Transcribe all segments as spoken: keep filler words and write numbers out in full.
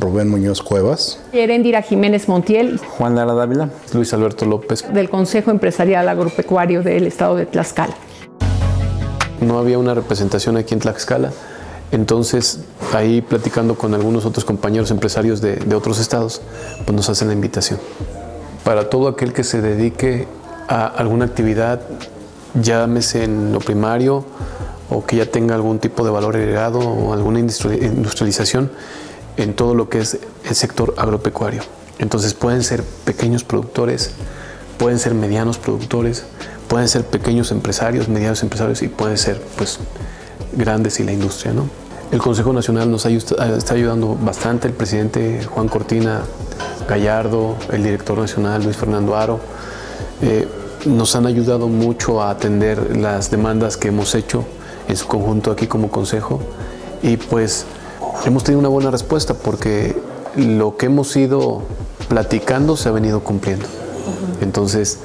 Rubén Muñoz Cuevas, Eréndira Jiménez Montiel, Juan Lara Dávila, Luis Alberto López, del Consejo Empresarial Agropecuario del Estado de Tlaxcala. No había una representación aquí en Tlaxcala, entonces ahí platicando con algunos otros compañeros empresarios de, de otros estados, pues nos hacen la invitación. Para todo aquel que se dedique a alguna actividad, llámese en lo primario o que ya tenga algún tipo de valor agregado o alguna industrialización en todo lo que es el sector agropecuario. Entonces pueden ser pequeños productores, pueden ser medianos productores, pueden ser pequeños empresarios, medianos empresarios y pueden ser pues grandes y la industria, ¿no? El Consejo Nacional nos ayuda, está ayudando bastante, el presidente Juan Cortina Gallardo, el director nacional Luis Fernando Haro, eh, nos han ayudado mucho a atender las demandas que hemos hecho en su conjunto aquí como consejo y pues hemos tenido una buena respuesta porque lo que hemos ido platicando se ha venido cumpliendo. Entonces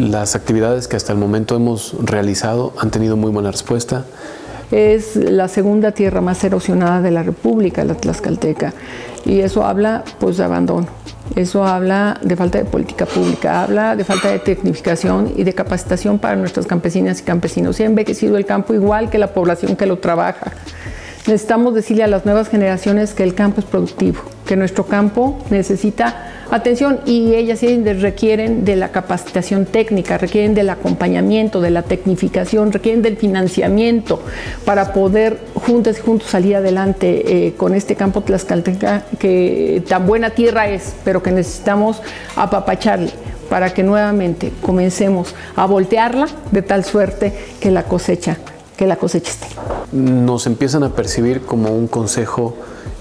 las actividades que hasta el momento hemos realizado han tenido muy buena respuesta. Es la segunda tierra más erosionada de la República, la Tlaxcalteca, y eso habla pues de abandono. Eso habla de falta de política pública, habla de falta de tecnificación y de capacitación para nuestras campesinas y campesinos. Se ha envejecido el campo igual que la población que lo trabaja. Necesitamos decirle a las nuevas generaciones que el campo es productivo, que nuestro campo necesita atención y ellas requieren de la capacitación técnica, requieren del acompañamiento, de la tecnificación, requieren del financiamiento para poder juntas y juntos salir adelante eh, con este campo tlaxcalteca que tan buena tierra es, pero que necesitamos apapacharle para que nuevamente comencemos a voltearla de tal suerte que la cosecha, que la cosecha esté. Nos empiezan a percibir como un consejo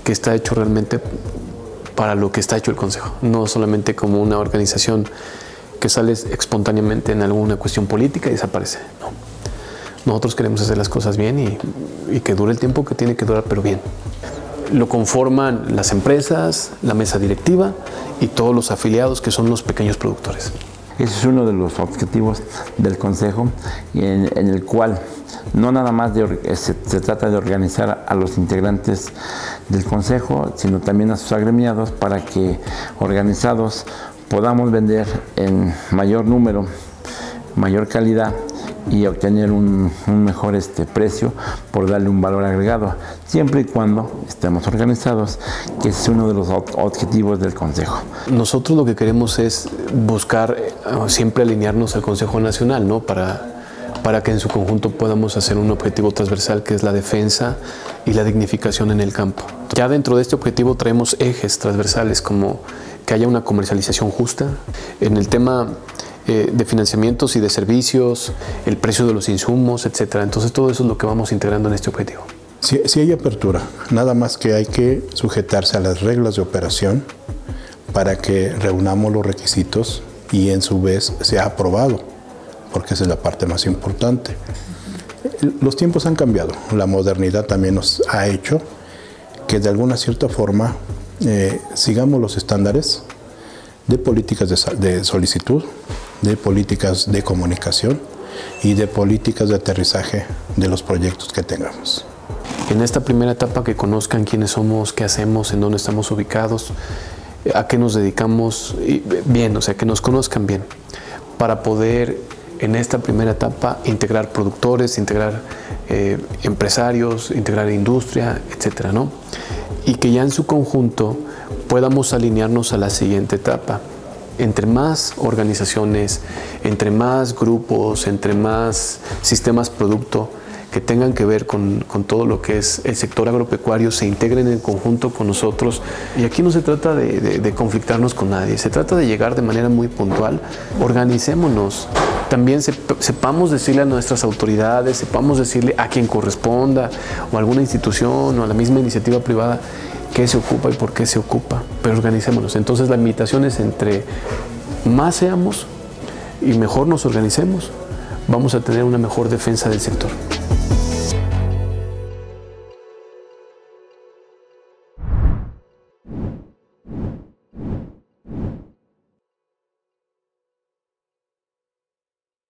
que está hecho realmente para lo que está hecho el consejo, no solamente como una organización que sale espontáneamente en alguna cuestión política y desaparece. No. Nosotros queremos hacer las cosas bien y, y que dure el tiempo que tiene que durar, pero bien. Lo conforman las empresas, la mesa directiva y todos los afiliados que son los pequeños productores. Ese es uno de los objetivos del Consejo, en, en el cual no nada más de, se, se trata de organizar a los integrantes del Consejo, sino también a sus agremiados para que organizados podamos vender en mayor número, mayor calidad y obtener un, un mejor este, precio por darle un valor agregado, siempre y cuando estemos organizados, que es uno de los objetivos del Consejo. Nosotros lo que queremos es buscar siempre alinearnos al Consejo Nacional, ¿no? para, para que en su conjunto podamos hacer un objetivo transversal que es la defensa y la dignificación en el campo. Ya dentro de este objetivo traemos ejes transversales como que haya una comercialización justa, en el tema Eh, de financiamientos y de servicios, el precio de los insumos, etcétera. Entonces todo eso es lo que vamos integrando en este objetivo. Sí, sí hay apertura, nada más que hay que sujetarse a las reglas de operación para que reunamos los requisitos y en su vez sea aprobado, porque esa es la parte más importante. Los tiempos han cambiado, la modernidad también nos ha hecho que de alguna cierta forma eh, sigamos los estándares de políticas de, de solicitud, de políticas de comunicación y de políticas de aterrizaje de los proyectos que tengamos. En esta primera etapa que conozcan quiénes somos, qué hacemos, en dónde estamos ubicados, a qué nos dedicamos, y bien, o sea, que nos conozcan bien, para poder en esta primera etapa integrar productores, integrar eh, empresarios, integrar industria, etcétera, ¿no? Y que ya en su conjunto podamos alinearnos a la siguiente etapa. Entre más organizaciones, entre más grupos, entre más sistemas producto que tengan que ver con, con todo lo que es el sector agropecuario, se integren en conjunto con nosotros. Y aquí no se trata de, de, de conflictarnos con nadie, se trata de llegar de manera muy puntual. Organicémonos, también se, sepamos decirle a nuestras autoridades, sepamos decirle a quien corresponda, o a alguna institución, o a la misma iniciativa privada, qué se ocupa y por qué se ocupa, pero organicémonos. Entonces la invitación es entre más seamos y mejor nos organicemos, vamos a tener una mejor defensa del sector.